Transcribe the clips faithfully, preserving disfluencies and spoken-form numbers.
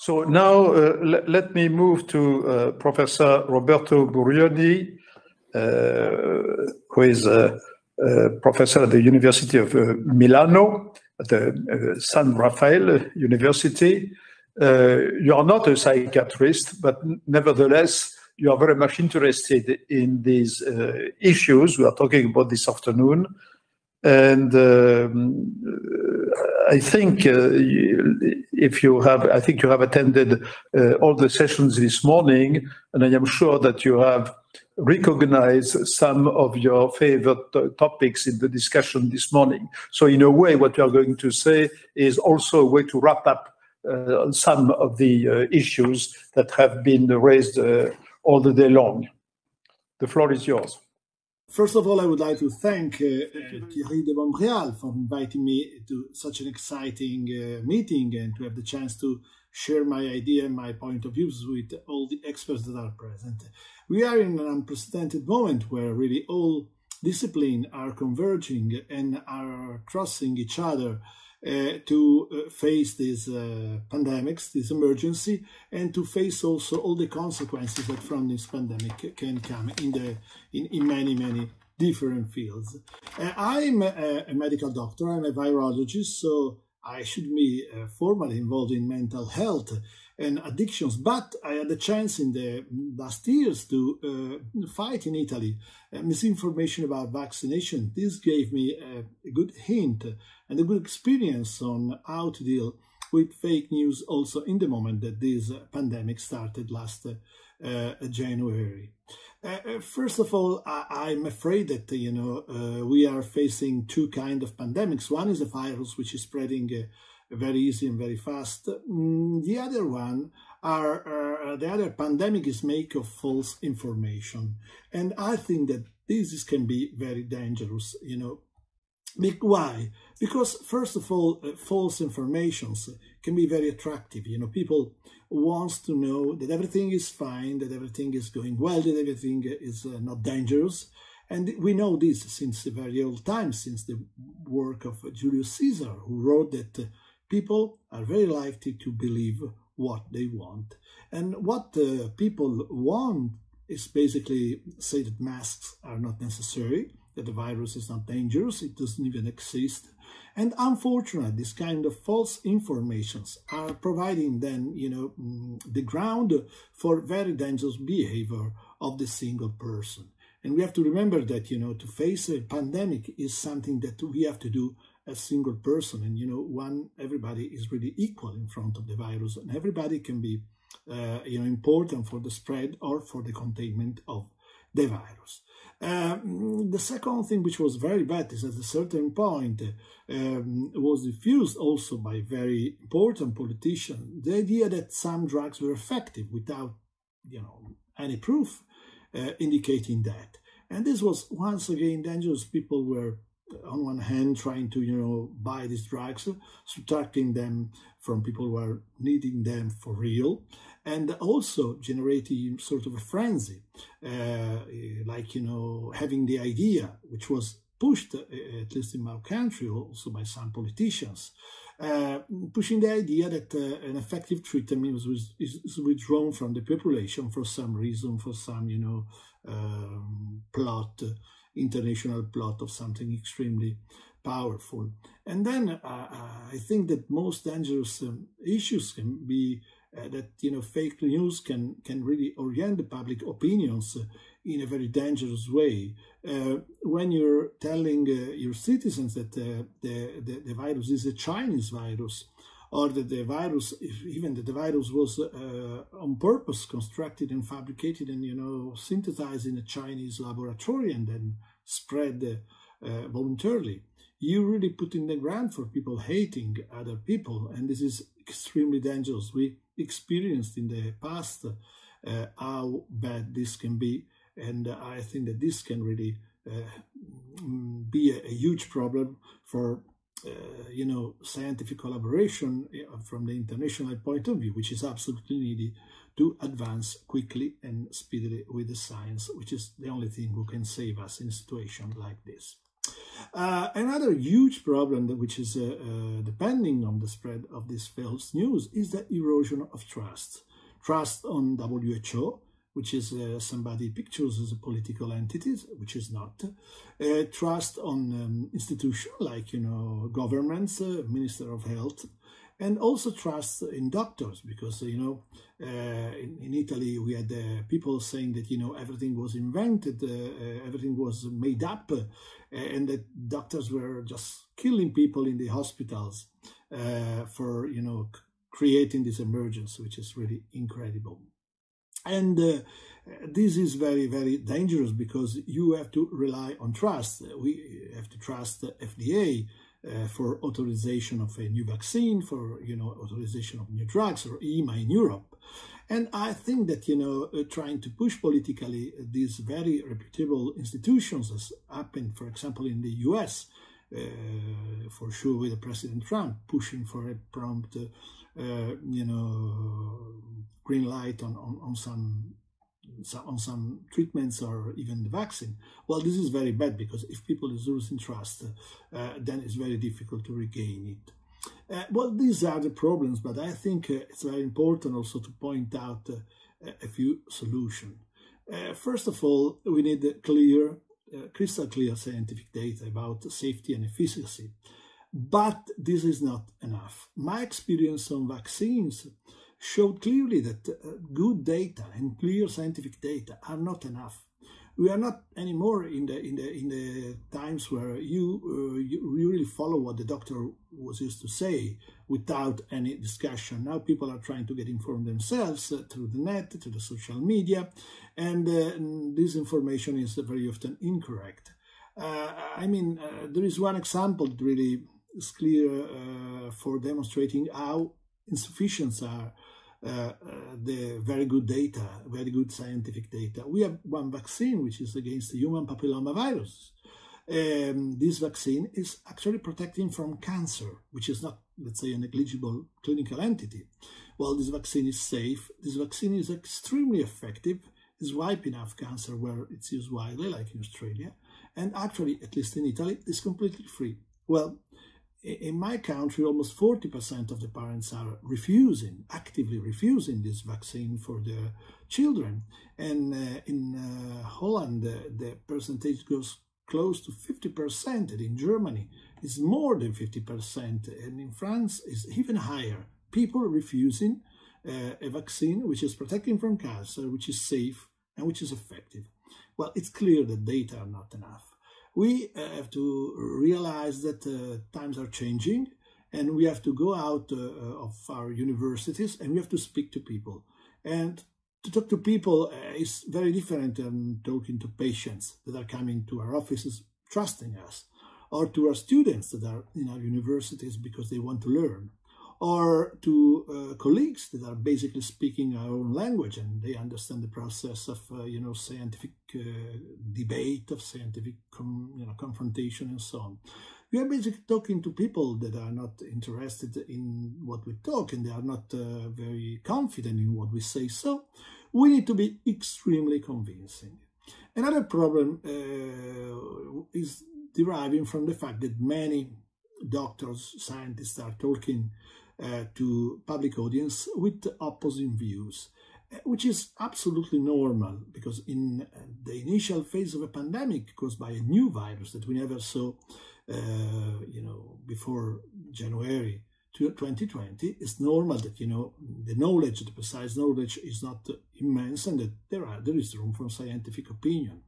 So now uh, let me move to uh, Professor Roberto Burioni, uh, who is a, a professor at the University of uh, Milano, at the uh, San Rafael University. Uh, you are not a psychiatrist, but nevertheless, you are very much interested in these uh, issues we are talking about this afternoon. And um, I think uh, if you have, I think you have attended uh, all the sessions this morning, and I am sure that you have recognized some of your favorite uh, topics in the discussion this morning. So in a way, what you are going to say is also a way to wrap up uh, some of the uh, issues that have been raised uh, all the day long. The floor is yours. First of all, I would like to thank uh, uh, Thierry de Montbrial for inviting me to such an exciting uh, meeting and to have the chance to share my idea and my point of views with all the experts that are present. We are in an unprecedented moment where really all disciplines are converging and are crossing each other uh, to uh, face these uh, pandemics, this emergency, and to face also all the consequences that from this pandemic can come in the in, in many, many different fields. Uh, I'm a, a medical doctor, I'm a virologist, so I should be uh, formally involved in mental health and addictions, but I had the chance in the last years to uh, fight in Italy uh, misinformation about vaccination. This gave me a, a good hint and a good experience on how to deal with fake news also in the moment that this uh, pandemic started last uh, uh, January. Uh, first of all, I, I'm afraid that, you know, uh, we are facing two kinds of pandemics. One is a virus which is spreading uh, very easy and very fast. Mm, the other one are, uh, the other pandemic is make of false information. And I think that this can be very dangerous, you know. Why? Because first of all, uh, false informations can be very attractive. You know, people wants to know that everything is fine, that everything is going well, that everything is uh, not dangerous. And we know this since a very old time, since the work of Julius Caesar, who wrote that uh, people are very likely to believe what they want. And what uh, people want is basically say that masks are not necessary, that the virus is not dangerous, it doesn't even exist. And unfortunately, this kind of false informations are providing then, you know, the ground for very dangerous behavior of the single person. And we have to remember that, you know, to face a pandemic is something that we have to do as single person. And, you know, one, everybody is really equal in front of the virus, and everybody can be, uh, you know, important for the spread or for the containment of the virus. Um, the second thing which was very bad is at a certain point um, was diffused also by very important politicians the idea that some drugs were effective without, you know, any proof uh, indicating that. And this was once again dangerous. People were on one hand trying to, you know, buy these drugs, subtracting them from people who are needing them for real, and also generating sort of a frenzy, uh, like, you know, having the idea, which was pushed, at least in my country, also by some politicians, uh, pushing the idea that uh, an effective treatment is, is withdrawn from the population for some reason, for some, you know, um, plot, international plot of something extremely powerful. And then uh, I think that most dangerous um, issues can be Uh, that, you know, fake news can can really orient the public opinions uh, in a very dangerous way. Uh, when you're telling uh, your citizens that uh, the, the, the virus is a Chinese virus, or that the virus, if even that the virus was uh, on purpose constructed and fabricated and, you know, synthesized in a Chinese laboratory and then spread uh, uh, voluntarily, you really put in the ground for people hating other people, and this is extremely dangerous. We experienced in the past uh, how bad this can be, and uh, I think that this can really uh, be a, a huge problem for uh, you know, scientific collaboration from the international point of view, which is absolutely needed to advance quickly and speedily with the science, which is the only thing who can save us in a situation like this. Uh, another huge problem that which is uh, uh, depending on the spread of this false news is the erosion of trust. Trust on W H O, which is uh, somebody pictures as a political entity, which is not. Uh, trust on um, institutions like, you know, governments, uh, Minister of Health, and also trust in doctors, because, you know, uh, in, in Italy we had uh, people saying that, you know, everything was invented, uh, uh, everything was made up, uh, and that doctors were just killing people in the hospitals uh, for, you know, creating this emergency, which is really incredible. And uh, this is very, very dangerous, because you have to rely on trust. We have to trust the F D A uh, for authorization of a new vaccine, for, you know, authorization of new drugs, or E M A in Europe. And I think that, you know, uh, trying to push politically these very reputable institutions, as happened, for example, in the U S, uh, for sure with the President Trump, pushing for a prompt, uh, uh, you know, green light on, on, on some on some treatments or even the vaccine. Well, this is very bad, because if people is losing trust, uh, then it's very difficult to regain it. Uh, well, these are the problems, but I think uh, it's very important also to point out uh, a few solutions. Uh, first of all, we need clear, uh, crystal clear scientific data about safety and efficacy. But this is not enough. My experience on vaccines showed clearly that uh, good data and clear scientific data are not enough. We are not anymore in the in the in the times where you uh, you really follow what the doctor was used to say without any discussion. Now people are trying to get informed themselves uh, through the net, through the social media, and uh, this information is very often incorrect. Uh, I mean, uh, there is one example that really is clear uh, for demonstrating how insufficient are uh, uh, the very good data, very good scientific data. We have one vaccine which is against the human papillomavirus. Um, this vaccine is actually protecting from cancer, which is not, let's say, a negligible clinical entity. Well, this vaccine is safe. This vaccine is extremely effective. It's wiping off cancer where it's used widely, like in Australia. And actually, at least in Italy, it's completely free. Well, in my country, almost forty percent of the parents are refusing, actively refusing this vaccine for their children. And uh, in uh, Holland, uh, the percentage goes close to fifty percent. And in Germany, it's more than fifty percent. And in France, it's even higher. People refusing uh, a vaccine which is protecting from cancer, which is safe, and which is effective. Well, it's clear that data are not enough. We uh, have to realize that uh, times are changing, and we have to go out uh, of our universities, and we have to speak to people. And to talk to people uh, is very different than talking to patients that are coming to our offices trusting us, or to our students that are in our universities because they want to learn, or to uh, colleagues that are basically speaking our own language and they understand the process of, uh, you know, scientific uh, debate, of scientific com you know, confrontation and so on. We are basically talking to people that are not interested in what we talk, and they are not uh, very confident in what we say, so we need to be extremely convincing. Another problem uh, is deriving from the fact that many doctors, scientists are talking Uh, to public audience with opposing views, which is absolutely normal, because in the initial phase of a pandemic caused by a new virus that we never saw, uh, you know, before January twenty twenty, it's normal that, you know, the knowledge, the precise knowledge is not immense, and that there are there is room for scientific opinion.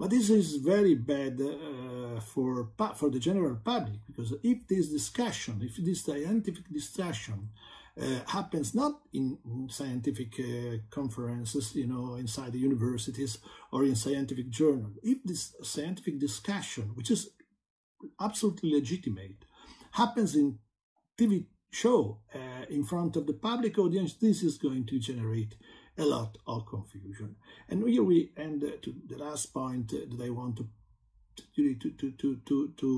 But this is very bad uh, for, for the general public, because if this discussion, if this scientific discussion uh, happens not in scientific uh, conferences, you know, inside the universities or in scientific journals, if this scientific discussion, which is absolutely legitimate, happens in T V show uh, in front of the public audience, this is going to generate a lot of confusion. And here we end uh, to the last point uh, that I want to to to to to to,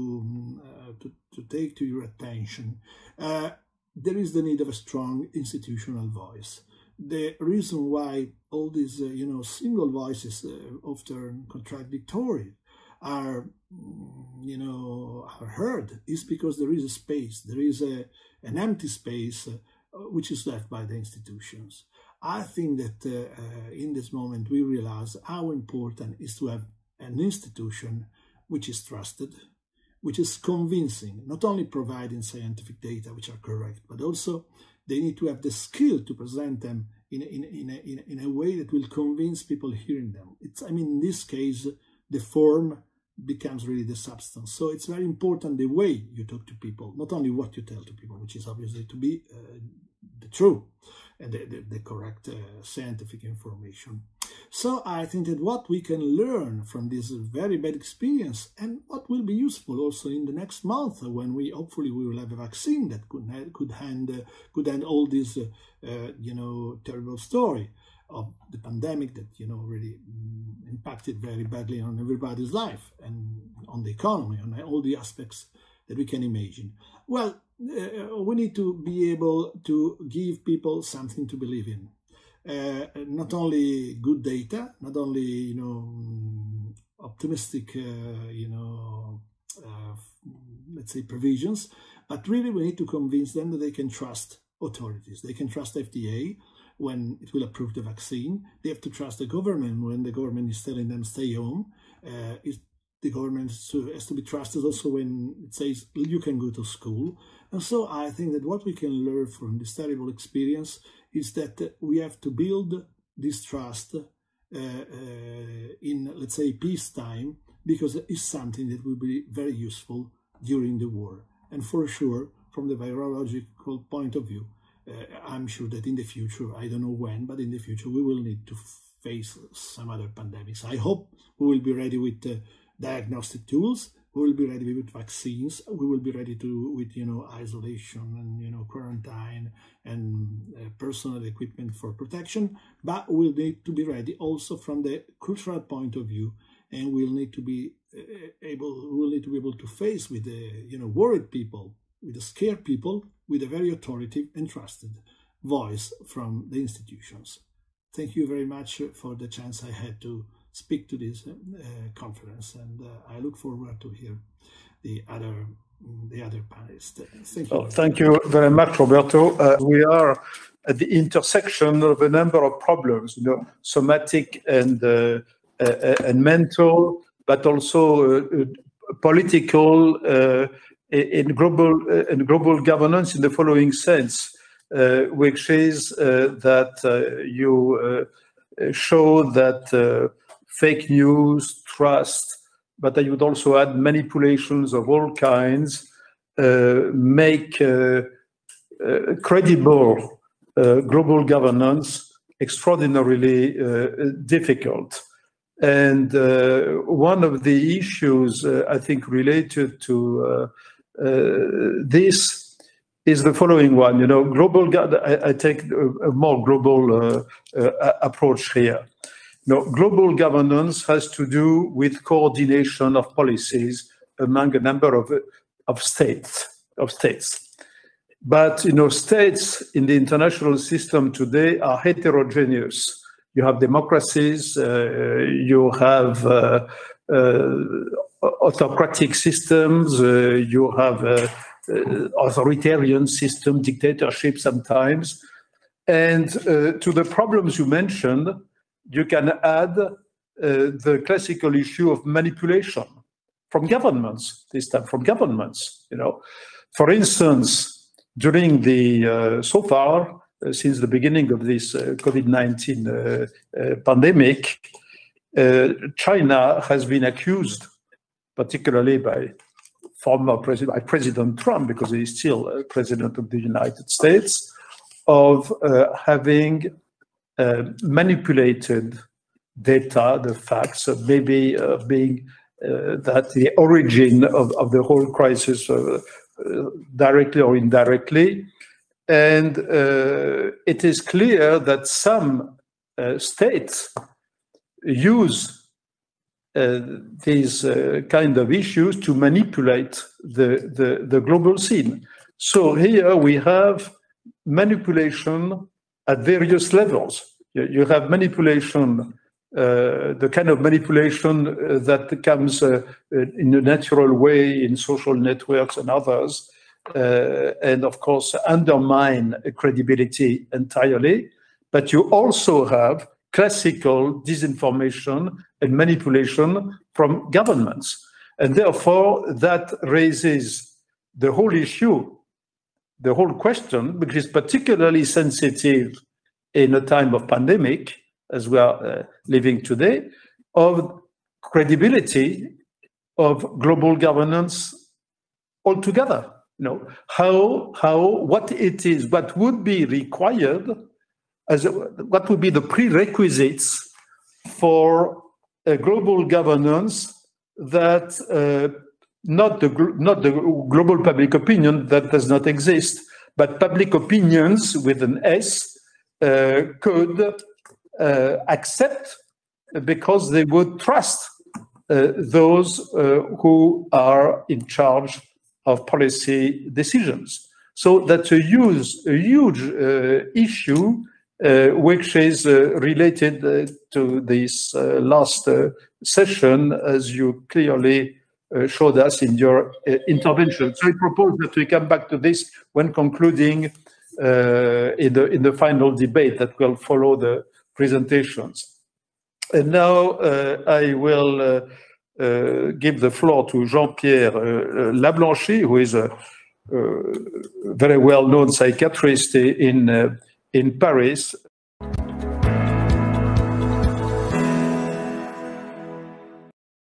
uh, to, to take to your attention. Uh, there is the need of a strong institutional voice. The reason why all these uh, you know single voices, uh, often contradictory, are you know, heard is because there is a space, there is a, an empty space uh, which is left by the institutions. I think that uh, uh, in this moment we realize how important it is to have an institution which is trusted, which is convincing, not only providing scientific data which are correct, but also they need to have the skill to present them in, in, in, a, in a way that will convince people hearing them. It's, I mean, in this case, the form becomes really the substance. So it's very important the way you talk to people, not only what you tell to people, which is obviously to be uh, the true and the, the, the correct uh, scientific information. So I think that what we can learn from this very bad experience, and what will be useful also in the next month when we hopefully we will have a vaccine that could could end uh, could end all this uh, uh, you know, terrible story of the pandemic that, you know, really impacted very badly on everybody's life and on the economy, on all the aspects that we can imagine. Well, uh, we need to be able to give people something to believe in. Uh, not only good data, not only, you know, optimistic, uh, you know, uh, let's say provisions, but really we need to convince them that they can trust authorities. They can trust F D A when it will approve the vaccine. They have to trust the government when the government is telling them stay home. Uh, it, the government has to be trusted also when it says you can go to school. And so I think that what we can learn from this terrible experience is that we have to build this trust uh, uh, in, let's say, peacetime, because it's something that will be very useful during the war. And for sure, from the virological point of view, uh, I'm sure that in the future, I don't know when, but in the future, we will need to face some other pandemics. I hope we will be ready with uh, diagnostic tools, we will be ready with vaccines, we will be ready to with, you know, isolation and, you know, quarantine and uh, personal equipment for protection, but we'll need to be ready also from the cultural point of view, and we'll need to be uh, able, we'll need to be able to face with the, you know, worried people, with the scared people, with a very authoritative and trusted voice from the institutions. Thank you very much for the chance I had to speak to this uh, conference, and uh, I look forward to hear the other the other panelists. Thank you. Oh, thank you very much, Roberto. Uh, we are at the intersection of a number of problems, you know, somatic and uh, uh, and mental, but also uh, political uh, in global uh, in global governance in the following sense, uh, which is uh, that uh, you uh, show that. Uh, Fake news, trust, but I would also add manipulations of all kinds, uh, make uh, uh, credible uh, global governance extraordinarily uh, difficult. And uh, one of the issues uh, I think related to uh, uh, this is the following one. You know, global. I, I take a more global uh, uh, approach here. No, global governance has to do with coordination of policies among a number of, of states. Of states, but you know, states in the international system today are heterogeneous. You have democracies, uh, you have uh, uh, autocratic systems, uh, you have uh, uh, authoritarian systems, dictatorship sometimes, and uh, to the problems you mentioned. You can add uh, the classical issue of manipulation from governments, this time from governments, you know. For instance, during the, uh, so far, uh, since the beginning of this uh, COVID nineteen uh, uh, pandemic, uh, China has been accused, particularly by former President, by President Trump, because he is still uh, President of the United States, of uh, having Uh, manipulated data, the facts, uh, maybe uh, being uh, that the origin of, of the whole crisis, uh, uh, directly or indirectly. And uh, it is clear that some uh, states use uh, these uh, kind of issues to manipulate the, the, the global scene. So here we have manipulation at various levels. You have manipulation uh, the kind of manipulation uh, that comes uh, in a natural way in social networks and others, uh, and of course undermine credibility entirely. But you also have classical disinformation and manipulation from governments. And therefore, that raises the whole issue, the whole question, which is particularly sensitive in a time of pandemic, as we are uh, living today, of credibility of global governance altogether. You know, how, how, what it is, what would be required, as a, what would be the prerequisites for a global governance that uh, not the not the global public opinion that does not exist, but public opinions with an S uh, could uh, accept because they would trust uh, those uh, who are in charge of policy decisions. So that's a huge, a huge uh, issue, uh, which is uh, related uh, to this uh, last uh, session, as you clearly uh, showed us in your uh, intervention. So I propose that we come back to this when concluding uh, in the in the final debate that will follow the presentations. And now uh, I will uh, uh, give the floor to Jean-Pierre uh, Lablanchi, who is a uh, very well-known psychiatrist in uh, in Paris.